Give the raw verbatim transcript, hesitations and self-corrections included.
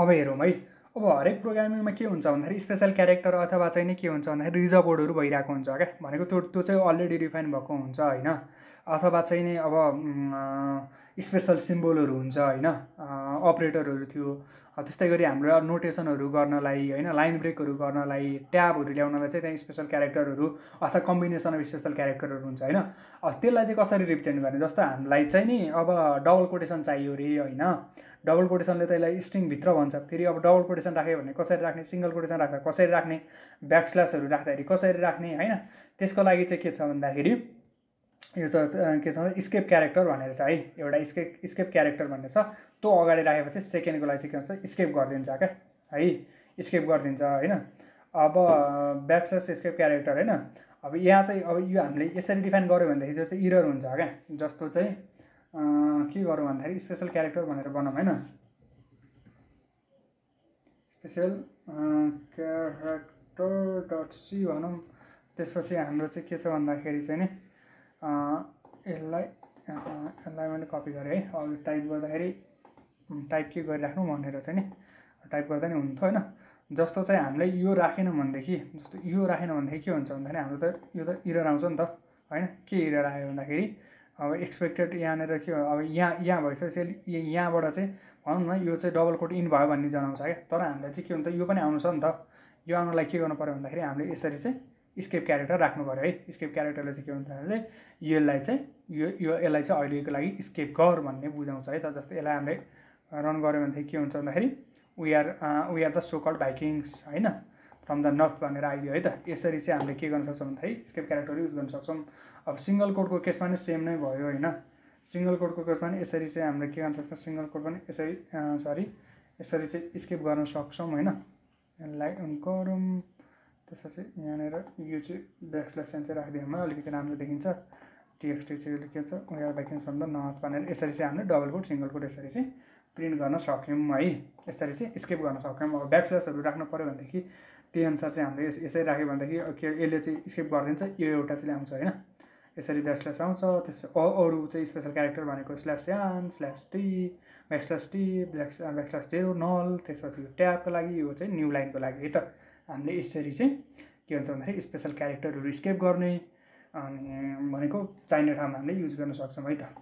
अब हेरौँ हाई, अब हरेक प्रोग्रामिंग में के हुन्छ भन्दा स्पेशल क्यारेक्टर अथवा चाहिँ के हुन्छ भन्दा रिजर्भ वर्डहरु भइराको हुन्छ के भनेको त्यो त्यो चाहिँ अलरेडी डिफाइन भएको हुन्छ हैन, अथवा चाहिँ नि अब स्पेशल सिम्बोलहरु हुन्छ हैन, अपरेटरहरु थियो। त्यस्तै गरी हाम्रो नोटेसनहरु गर्नलाई हैन, लाइन ब्रेकहरु गर्नलाई, ट्याबहरु ल्याउनलाई चाहिँ त्यही स्पेशल क्यारेक्टरहरु अथवा कम्बिनेसन अफ स्पेशल क्यारेक्टरहरु हुन्छ हैन। अब त्यसलाई चाहिँ कसरी रिप्रेजेन्ट गर्ने, जस्तो हामीलाई चाहिँ नि अब डबल कोटेसन चाहियो रे हैन, डबल कोटेसनले त्यसलाई स्ट्रिङ भित्र भन्छ, फेरि अब डबल कोटेसन राख्यो भने कसरी राख्ने, सिंगल कोटेसन राख्दा कसरी राख्ने, ब्याकस्ल्याशहरु राख्दाखेरि कसरी राख्ने हैन। त्यसको लागि चाहिँ के छ भन्दाखेरि यो के स्केप क्यारेक्टर भनेर छ है, एउटा स्केप स्केप क्यारेक्टर भन्ने छ, त्यो अगाडि राखेपछि सेकेन्डको लागि चाहिँ के हुन्छ स्केप गरिदिन्छ क्या है, स्केप गरिदिन्छ हैन। अब ब्याकस्ल्याश स्केप क्यारेक्टर हैन, अब यहाँ चाहिँ अब यो हामीले यसरी डिफाइन गर्यो भनेदेखि जो चाहिँ इरर हुन्छ क्या, जस्तो चाहिँ के गरौँ भन्दाखेरि स्पेशल क्यारेक्टर भनेर बनाऊँ हैन, स्पेशल क्यारेक्टर डट सी भनौँ। त्यसपछि हाम्रो चाहिँ के छ भन्दाखेरि चाहिँ नि यसलाई यसलाई मैले कपी गरेँ है, अब टाइप गर्दाखेरि टाइप के गरिराख्नु भनेर चाहिँ नि टाइप गर्दा नि हुन्थ्यो हैन। जस्तो चाहिँ हामीले यो राखेनौँ भनेदेखि, जस्तो यो राखेनौँ भनेदेखि के हुन्छ भन्दाखेरि हाम्रो त यो त इरर आउँछ नि त हैन। के इरर आयो भन्दाखेरि अब एक्सपेक्टेड यहाँनिर के हो, अब यहाँ यहाँ भइसकेपछि यहाँबाट चाहिँ भनौँ न यो चाहिँ डबल कोट इन भयो भन्ने जनाउँछ क्या, तर हामीलाई चाहिँ के हुन्छ यो पनि आउनु छ नि त। यो आउनुलाई के गर्नु पऱ्यो भन्दाखेरि हामीले यसरी चाहिँ स्केप क्यारेक्टर राख्नु पऱ्यो है। स्केप क्यारेक्टरले चाहिँ के हुन्छ भने यसलाई चाहिँ यो यो यसलाई चाहिँ अहिलेको लागि स्केप गर भन्ने बुझाउँछ है त। जस्तै यसलाई हामीले रन गऱ्यो भनेदेखि के हुन्छ भन्दाखेरि we are we are the so called Vikings हैन फ्रम द नर्थ भनेर आइदियो है त। यसरी चाहिँ हामीले के गर्न सक्छौँ भन्दाखेरि स्केप क्यारेक्टर युज गर्न सक्छौँ। अब सिङ्गल कोडको केसमा पनि सेम नै भयो होइन, सिङ्गल कोडको केसमा पनि यसरी चाहिँ हामीले के गर्न सक्छौँ, सिङ्गल कोड पनि यसरी सरी यसरी चाहिँ स्केप गर्न सक्छौँ होइन। यसलाई गरौँ, त्यसपछि यहाँनिर यो चाहिँ ब्याकस्ल्याश एन चाहिँ राखिदिएमा अलिकति राम्रो देखिन्छ। टिएक्सटी चाहिँ के हुन्छ we are Vikings from the north भनेर यसरी चाहिँ हामीले डबल कोट सिङ्गल कोट यसरी चाहिँ प्रिन्ट गर्न सक्यौँ है, यसरी चाहिँ स्केप गर्न सक्यौँ। अब ब्याकस्ल्याशहरु राख्नु पऱ्यो भनेदेखि त्यही अनुसार चाहिँ हामीले यसरी राख्यो भनेदेखि यसले चाहिँ स्केप गरिदिन्छ, यो एउटा चाहिँ आउँछ होइन। यसरी ब्याकस्ल्याश आउँछ, त्यस अरू चाहिँ स्पेशल क्यारेक्टर भनेको slash n slash t backslash t backslash zero null, त्यसपछि ट्याबको लागि यो चाहिँ न्यू लाइनको लागि है त। हामीले यसरी चाहिँ के हुन्छ भन्दाखेरि स्पेशल क्यारेक्टरहरु स्केप गर्ने अनि भनेको चाहिने ठाउँमा हामीले युज गर्न सक्छौँ है त।